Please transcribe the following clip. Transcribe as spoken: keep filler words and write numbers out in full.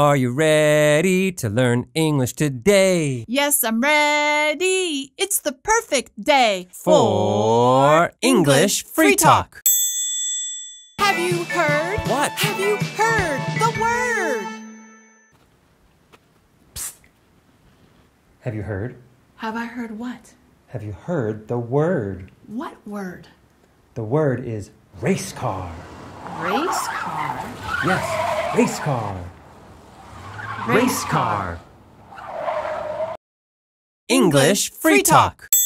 Are you ready to learn English today? Yes, I'm ready. It's the perfect day for English Free Talk. Have you heard? What? Have you heard the word? Psst. Have you heard? Have I heard what? Have you heard the word? What word? The word is race car. Race car? Yes, race car. Race car. English Free Talk.